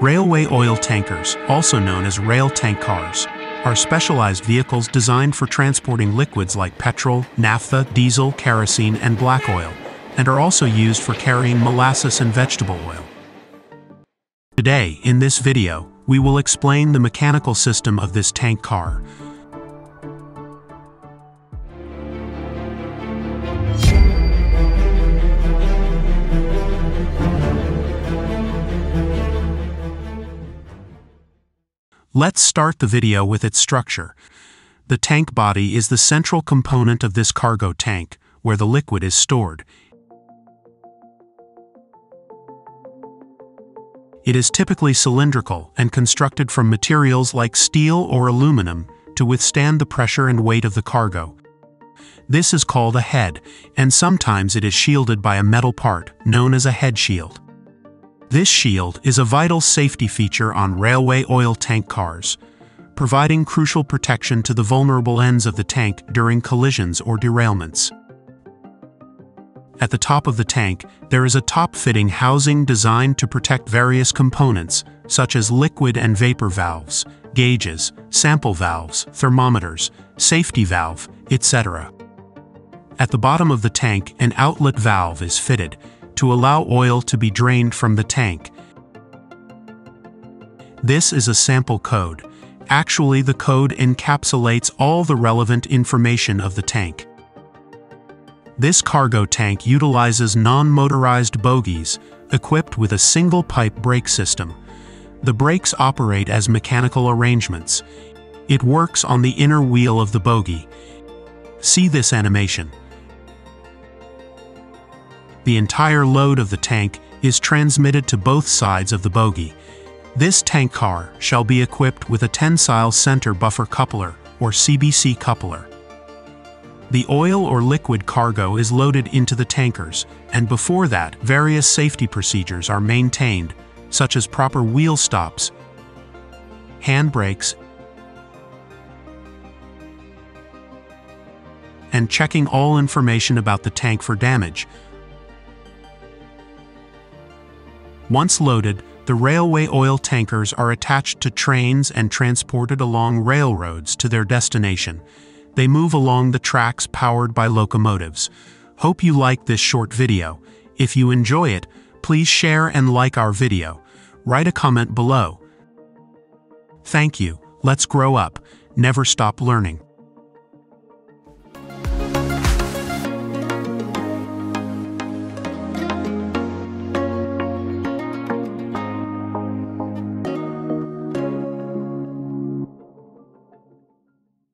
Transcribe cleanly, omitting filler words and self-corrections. Railway oil tankers, also known as rail tank cars, are specialized vehicles designed for transporting liquids like petrol, naphtha, diesel, kerosene, and black oil, and are also used for carrying molasses and vegetable oil. Today, in this video, we will explain the mechanical system of this tank car. Let's start the video with its structure. The tank body is the central component of this cargo tank, where the liquid is stored. It is typically cylindrical and constructed from materials like steel or aluminum to withstand the pressure and weight of the cargo. This is called a head, and sometimes it is shielded by a metal part, known as a head shield. This shield is a vital safety feature on railway oil tank cars, providing crucial protection to the vulnerable ends of the tank during collisions or derailments. At the top of the tank, there is a top-fitting housing designed to protect various components, such as liquid and vapor valves, gauges, sample valves, thermometers, safety valve, etc. At the bottom of the tank, an outlet valve is fitted, to allow oil to be drained from the tank. This is a sample code. Actually, the code encapsulates all the relevant information of the tank. This cargo tank utilizes non-motorized bogies equipped with a single pipe brake system. The brakes operate as mechanical arrangements. It works on the inner wheel of the bogie. See this animation. The entire load of the tank is transmitted to both sides of the bogie. This tank car shall be equipped with a tensile center buffer coupler, or CBC coupler. The oil or liquid cargo is loaded into the tankers, and before that, various safety procedures are maintained, such as proper wheel stops, handbrakes, and checking all information about the tank for damage. Once loaded, the railway oil tankers are attached to trains and transported along railroads to their destination. They move along the tracks powered by locomotives. Hope you like this short video. If you enjoy it, please share and like our video. Write a comment below. Thank you. Let's grow up. Never stop learning.